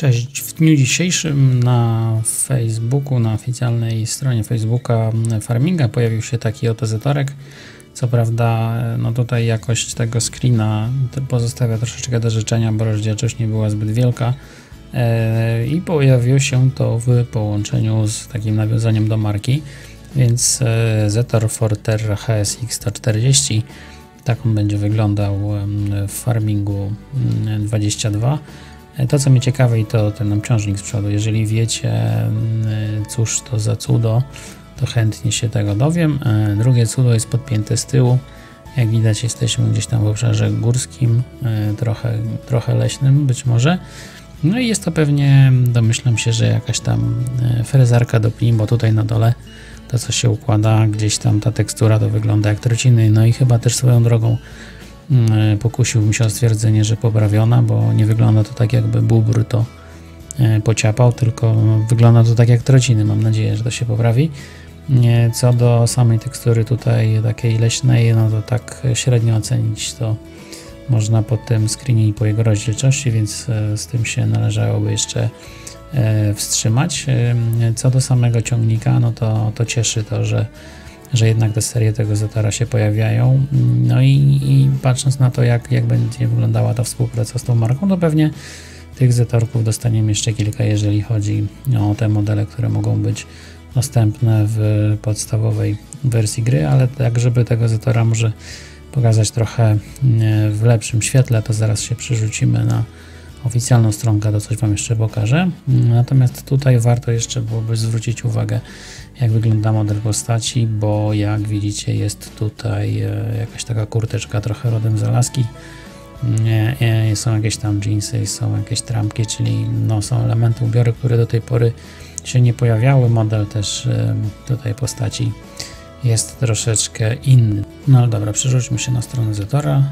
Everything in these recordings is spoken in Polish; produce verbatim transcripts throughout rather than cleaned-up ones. Cześć, w dniu dzisiejszym na Facebooku, na oficjalnej stronie Facebooka Farminga pojawił się taki oto zetorek. Co prawda, no tutaj jakość tego screena pozostawia troszeczkę do życzenia, bo rozdzielczość nie była zbyt wielka e, i pojawiło się to w połączeniu z takim nawiązaniem do marki, więc e, Zetor Forterra H S X sto czterdzieści, tak on będzie wyglądał w Farmingu dwudziestym drugim. To, co mnie ciekawi, to ten obciążnik z przodu. Jeżeli wiecie, cóż to za cudo, to chętnie się tego dowiem. Drugie cudo jest podpięte z tyłu. Jak widać, jesteśmy gdzieś tam w obszarze górskim, trochę, trochę leśnym być może. No i jest to pewnie, domyślam się, że jakaś tam frezarka do pni, bo tutaj na dole to, co się układa, gdzieś tam ta tekstura to wygląda jak trociny. No i chyba też swoją drogą pokusiłbym się o stwierdzenie, że poprawiona, bo nie wygląda to tak, jakby bóbr to pociapał, tylko wygląda to tak jak trociny. Mam nadzieję, że to się poprawi. Co do samej tekstury tutaj takiej leśnej, no to tak średnio ocenić to można po tym screenie i po jego rozdzielczości, więc z tym się należałoby jeszcze wstrzymać. Co do samego ciągnika, no to, to cieszy to, że że jednak te serie tego Zetora się pojawiają. No i, i patrząc na to, jak, jak będzie wyglądała ta współpraca z tą marką, to pewnie tych Zetorków dostaniemy jeszcze kilka, jeżeli chodzi o te modele, które mogą być dostępne w podstawowej wersji gry, ale tak, żeby tego Zetora może pokazać trochę w lepszym świetle, to zaraz się przerzucimy na oficjalną stronkę, to coś Wam jeszcze pokażę. Natomiast tutaj warto jeszcze byłoby zwrócić uwagę, jak wygląda model postaci, bo jak widzicie, jest tutaj jakaś taka kurteczka trochę rodem z Alaski. Są jakieś tam jeansy, są jakieś trampki, czyli no, są elementy ubioru, które do tej pory się nie pojawiały. Model też tutaj postaci jest troszeczkę inny. No ale dobra, przerzućmy się na stronę Zetora.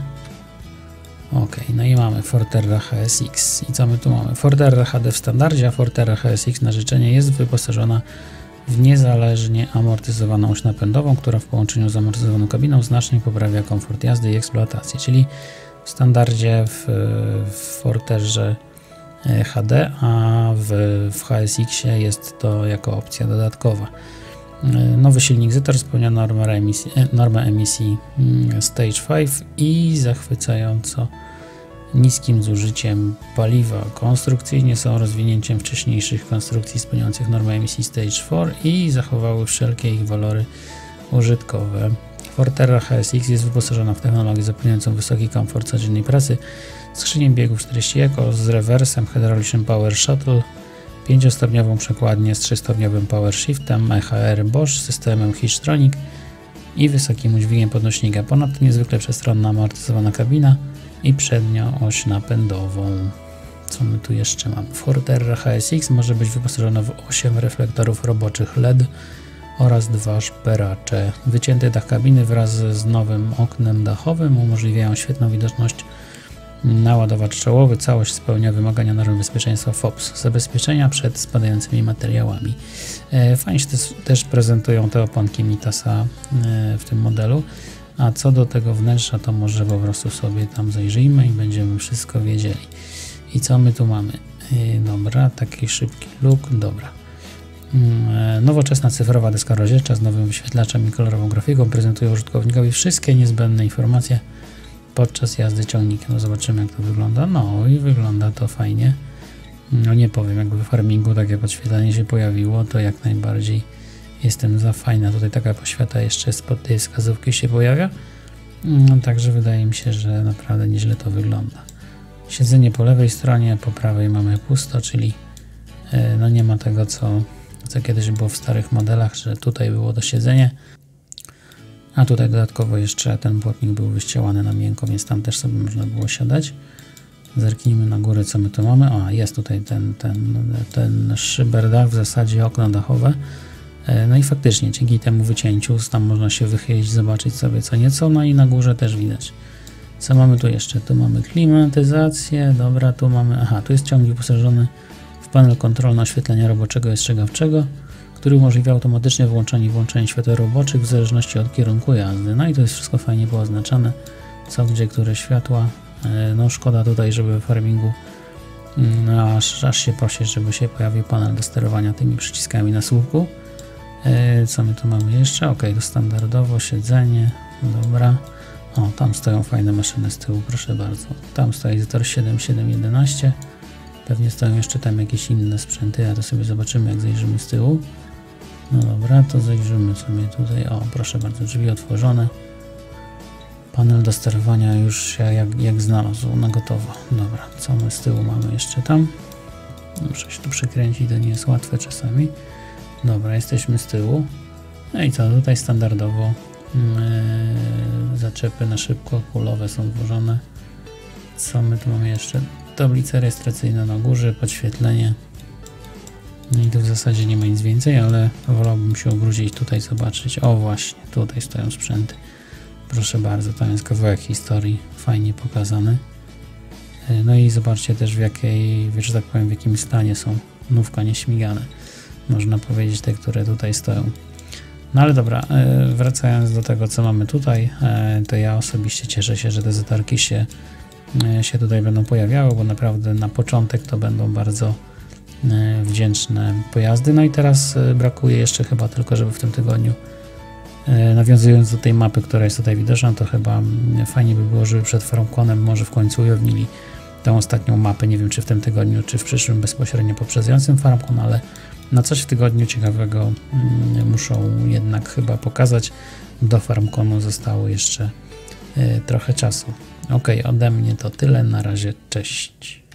Ok, no i mamy Forterra H S X. I co my tu mamy? Forterra H D w standardzie, a Forterra H S X na życzenie jest wyposażona w niezależnie amortyzowaną oś napędową, która w połączeniu z amortyzowaną kabiną znacznie poprawia komfort jazdy i eksploatację. Czyli w standardzie w, w Forterze H D, a w, w H S X-ie jest to jako opcja dodatkowa. Nowy silnik Zetor spełnia normę emisji, normę emisji Stage pięć i zachwycająco niskim zużyciem paliwa. Konstrukcyjnie są rozwinięciem wcześniejszych konstrukcji spełniających normę emisji Stage cztery i zachowały wszelkie ich walory użytkowe. Forterra H S X jest wyposażona w technologię zapewniającą wysoki komfort codziennej pracy, skrzynię biegów czterdzieści Eco z rewersem, hydraulicznym Power Shuttle, pięciostopniową przekładnię z trzystopniowym PowerShiftem, E H R Bosch, systemem Histronic i wysokim udźwigiem podnośnika. Ponadto niezwykle przestronna amortyzowana kabina i przednia oś napędową. Co my tu jeszcze mamy? Forterra H S X może być wyposażona w osiem reflektorów roboczych L E D oraz dwa szperacze. Wycięty dach kabiny wraz z nowym oknem dachowym umożliwiają świetną widoczność. Naładowacz czołowy, całość spełnia wymagania norm bezpieczeństwa F O P S, zabezpieczenia przed spadającymi materiałami. Fajnie się też, też prezentują te oponki Mitasa w tym modelu, a co do tego wnętrza, to może po prostu sobie tam zajrzyjmy i będziemy wszystko wiedzieli. I co my tu mamy? Dobra, taki szybki look, dobra. Nowoczesna cyfrowa deska rozdzielcza z nowym wyświetlaczem i kolorową grafiką prezentuje użytkownikowi wszystkie niezbędne informacje podczas jazdy ciągnikiem. No zobaczymy, jak to wygląda. No i wygląda to fajnie. No nie powiem, jakby w Farmingu takie podświetlenie się pojawiło, to jak najbardziej jestem za. Fajna tutaj taka poświata jeszcze spod tej wskazówki się pojawia. No, także wydaje mi się, że naprawdę nieźle to wygląda. Siedzenie po lewej stronie, po prawej mamy pusto, czyli no nie ma tego, co, co kiedyś było w starych modelach, że tutaj było to siedzenie. A tutaj dodatkowo jeszcze ten płotnik był wyścielany na miękko, więc tam też sobie można było siadać. Zerknijmy na górę, co my tu mamy. O, jest tutaj ten, ten, ten szyberdach, w zasadzie okno dachowe. No i faktycznie dzięki temu wycięciu tam można się wychylić, zobaczyć sobie co nieco. No i na górze też widać. Co mamy tu jeszcze? Tu mamy klimatyzację, dobra, tu mamy... Aha, tu jest ciągnik wyposażony w panel kontrolny oświetlenia roboczego i ostrzegawczego, który umożliwia automatyczne włączanie i włączenie świateł roboczych w zależności od kierunku jazdy. No i to jest wszystko fajnie pooznaczane, co gdzie, które światła. No szkoda tutaj, żeby w Farmingu aż, aż się prosi, żeby się pojawił panel do sterowania tymi przyciskami na słupku. Co my tu mamy jeszcze? Ok, to standardowo siedzenie, dobra. O, tam stoją fajne maszyny z tyłu, proszę bardzo. Tam stoi Zetor siedem siedem jedenaście. Pewnie stoją jeszcze tam jakieś inne sprzęty, a to sobie zobaczymy, jak zajrzymy z tyłu. No dobra, to zajrzymy sobie tutaj. O, proszę bardzo, drzwi otworzone. Panel do sterowania już się jak, jak znalazł, na gotowo. Dobra, co my z tyłu mamy jeszcze tam? Muszę się tu przekręcić, to nie jest łatwe czasami. Dobra, jesteśmy z tyłu. No i co, tutaj standardowo yy, zaczepy na szybko, kulowe są włożone. Co my tu mamy jeszcze? Tablica rejestracyjna na górze, podświetlenie. No i tu w zasadzie nie ma nic więcej, ale wolałbym się obrócić tutaj, zobaczyć. O właśnie, tutaj stoją sprzęty. Proszę bardzo, tam jest kawałek historii, fajnie pokazany. No i zobaczcie też, w jakiej, że tak powiem, w jakim stanie są nówka nieśmigane. Można powiedzieć te, które tutaj stoją. No ale dobra, wracając do tego, co mamy tutaj, to ja osobiście cieszę się, że te zetarki się, się tutaj będą pojawiały, bo naprawdę na początek to będą bardzo wdzięczne pojazdy. No i teraz brakuje jeszcze chyba tylko, żeby w tym tygodniu, nawiązując do tej mapy, która jest tutaj widoczna, to chyba fajnie by było, żeby przed FarmConem może w końcu ujawnili tą ostatnią mapę. Nie wiem, czy w tym tygodniu, czy w przyszłym bezpośrednio poprzedzającym FarmCon, ale na coś w tygodniu ciekawego muszą jednak chyba pokazać. Do FarmConu zostało jeszcze trochę czasu. Ok, ode mnie to tyle. Na razie, cześć.